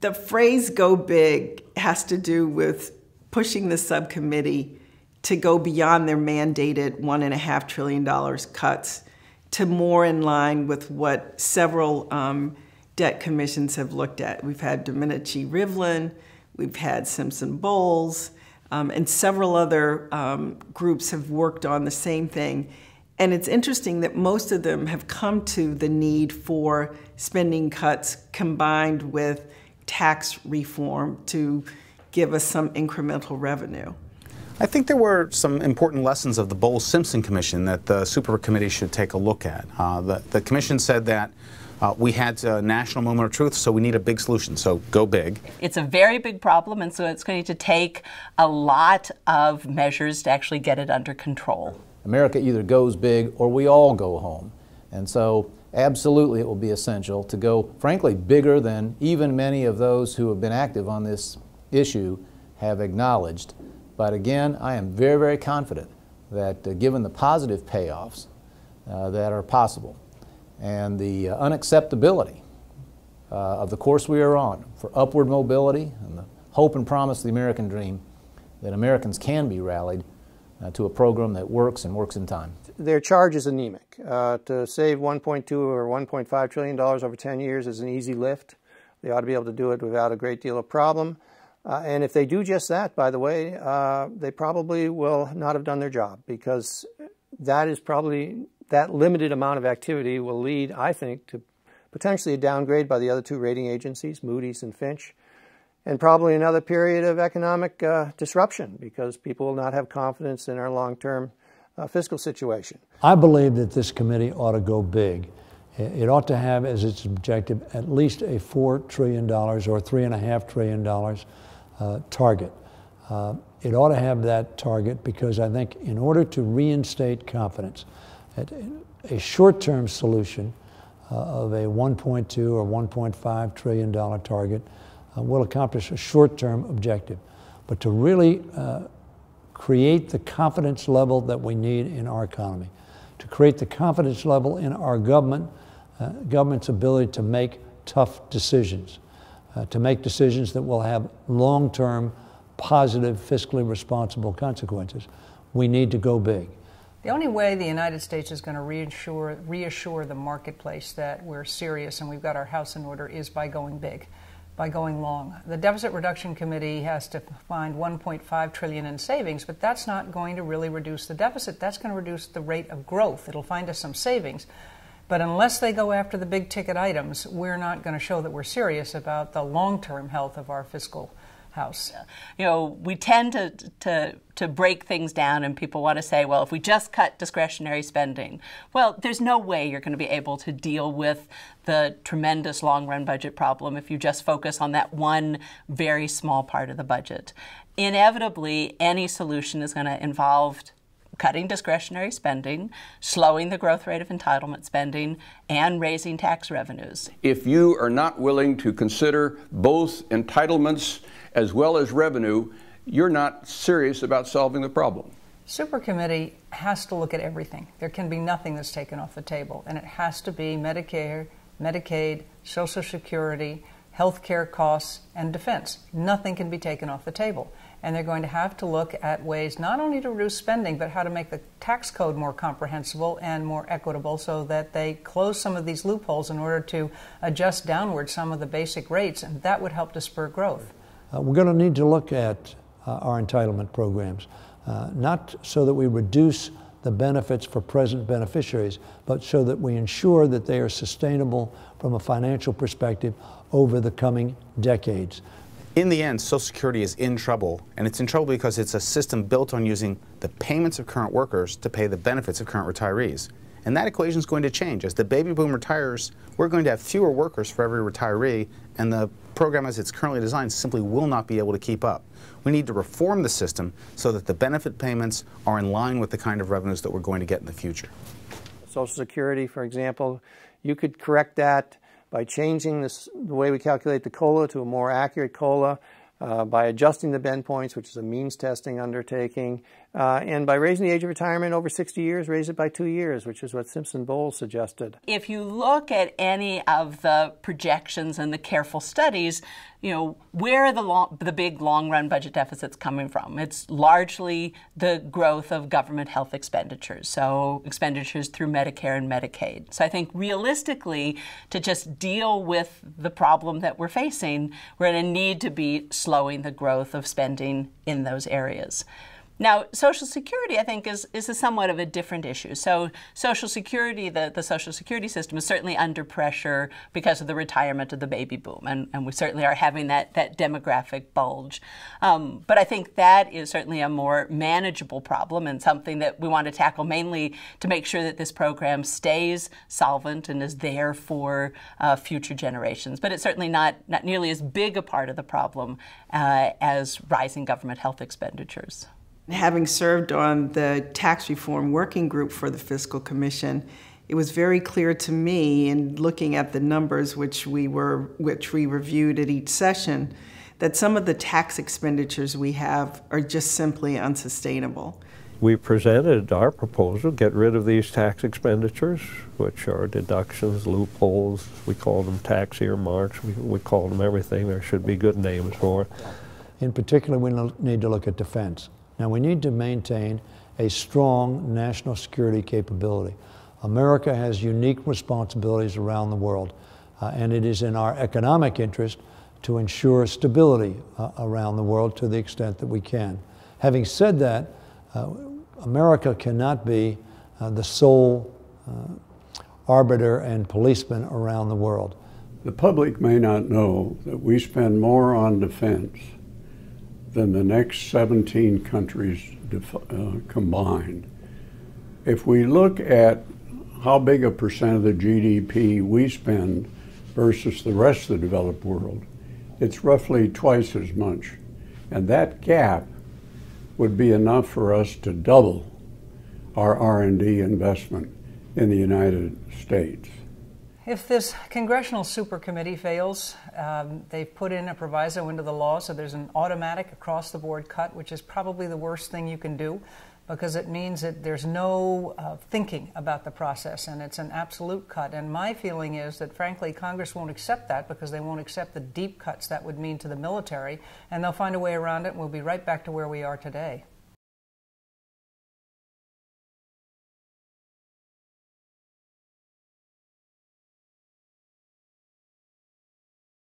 the phrase "go big" has to do with pushing the subcommittee to go beyond their mandated $1.5 trillion cuts to more in line with what several debt commissions have looked at. We've had Domenici-Rivlin, we've had Simpson-Bowles, and several other groups have worked on the same thing. And it's interesting that most of them have come to the need for spending cuts combined with tax reform to give us some incremental revenue. I think there were some important lessons of the Bowles-Simpson Commission that the Super Committee should take a look at. The Commission said that we had a national moment of truth, so we need a big solution, so go big. It's a very big problem, and so it's going to take a lot of measures to actually get it under control. America either goes big or we all go home. And so absolutely it will be essential to go, frankly, bigger than even many of those who have been active on this issue have acknowledged. But again, I am very, very confident that given the positive payoffs that are possible and the unacceptability of the course we are on for upward mobility and the hope and promise of the American dream, that Americans can be rallied to a program that works and works in time. Their charge is anemic. To save $1.2 or $1.5 trillion over 10 years is an easy lift. They ought to be able to do it without a great deal of problem. And if they do just that, by the way, they probably will not have done their job, because that is probably, that limited amount of activity will lead, I think, to potentially a downgrade by the other two rating agencies, Moody's and Finch, and probably another period of economic disruption, because people will not have confidence in our long-term fiscal situation. I believe that this committee ought to go big. It ought to have as its objective at least a $4 trillion or $3.5 trillion target. It ought to have that target because I think in order to reinstate confidence, a short-term solution of a $1.2 or $1.5 trillion target will accomplish a short-term objective. But to really create the confidence level that we need in our economy, to create the confidence level in our government, government's ability to make tough decisions, to make decisions that will have long-term, positive, fiscally responsible consequences. We need to go big. The only way the United States is going to reassure the marketplace that we're serious and we've got our house in order is by going big, by going long. The Deficit Reduction Committee has to find $1.5 trillion in savings, but that's not going to really reduce the deficit. That's going to reduce the rate of growth. It'll find us some savings. But unless they go after the big-ticket items, we're not going to show that we're serious about the long-term health of our fiscal house. You know, we tend to break things down, and people want to say, well, if we just cut discretionary spending, well, there's no way you're going to be able to deal with the tremendous long-run budget problem if you just focus on that one very small part of the budget. Inevitably, any solution is going to involve cutting discretionary spending, slowing the growth rate of entitlement spending, and raising tax revenues. If you are not willing to consider both entitlements as well as revenue, you're not serious about solving the problem. Super Committee has to look at everything. There can be nothing that's taken off the table, and it has to be Medicare, Medicaid, Social Security, health care costs, and defense. Nothing can be taken off the table. And they're going to have to look at ways not only to reduce spending, but how to make the tax code more comprehensible and more equitable so that they close some of these loopholes in order to adjust downward some of the basic rates, and that would help to spur growth. We're going to need to look at our entitlement programs, not so that we reduce the benefits for present beneficiaries, but so that we ensure that they are sustainable from a financial perspective over the coming decades. In the end, Social Security is in trouble, and it's in trouble because it's a system built on using the payments of current workers to pay the benefits of current retirees. And that equation is going to change. As the baby boom retires, we're going to have fewer workers for every retiree, and the program as it's currently designed simply will not be able to keep up. We need to reform the system so that the benefit payments are in line with the kind of revenues that we're going to get in the future. Social Security, for example, you could correct that by changing the way we calculate the COLA to a more accurate COLA, by adjusting the bend points, which is a means testing undertaking, and by raising the age of retirement over 60 years, raise it by 2 years, which is what Simpson-Bowles suggested. If you look at any of the projections and the careful studies, you know, where are the big long-run budget deficits coming from? It's largely the growth of government health expenditures, so expenditures through Medicare and Medicaid. So I think realistically, to just deal with the problem that we're facing, we're going to need to be slowing the growth of spending in those areas. Now, Social Security, I think, is a somewhat of a different issue. So Social Security, the Social Security system is certainly under pressure because of the retirement of the baby boom, and we certainly are having that demographic bulge. But I think that is certainly a more manageable problem and something that we want to tackle mainly to make sure that this program stays solvent and is there for future generations. But it's certainly not nearly as big a part of the problem as rising government health expenditures. Having served on the Tax Reform Working Group for the Fiscal Commission, it was very clear to me in looking at the numbers which we reviewed at each session that some of the tax expenditures we have are just simply unsustainable. We presented our proposal, get rid of these tax expenditures, which are deductions, loopholes, we call them tax earmarks, we call them everything, there should be good names for it. In particular, we need to look at defense. Now, we need to maintain a strong national security capability. America has unique responsibilities around the world, and it is in our economic interest to ensure stability around the world to the extent that we can. Having said that, America cannot be the sole arbiter and policeman around the world. The public may not know that we spend more on defense than the next 17 countries combined. If we look at how big a percent of the GDP we spend versus the rest of the developed world, it's roughly twice as much. And that gap would be enough for us to double our R&D investment in the United States. If this Congressional Super Committee fails, they've put in a proviso into the law, so there's an automatic across-the-board cut, which is probably the worst thing you can do, because it means that there's no thinking about the process, and it's an absolute cut. And my feeling is that, frankly, Congress won't accept that because they won't accept the deep cuts that would mean to the military, and they'll find a way around it, and we'll be right back to where we are today.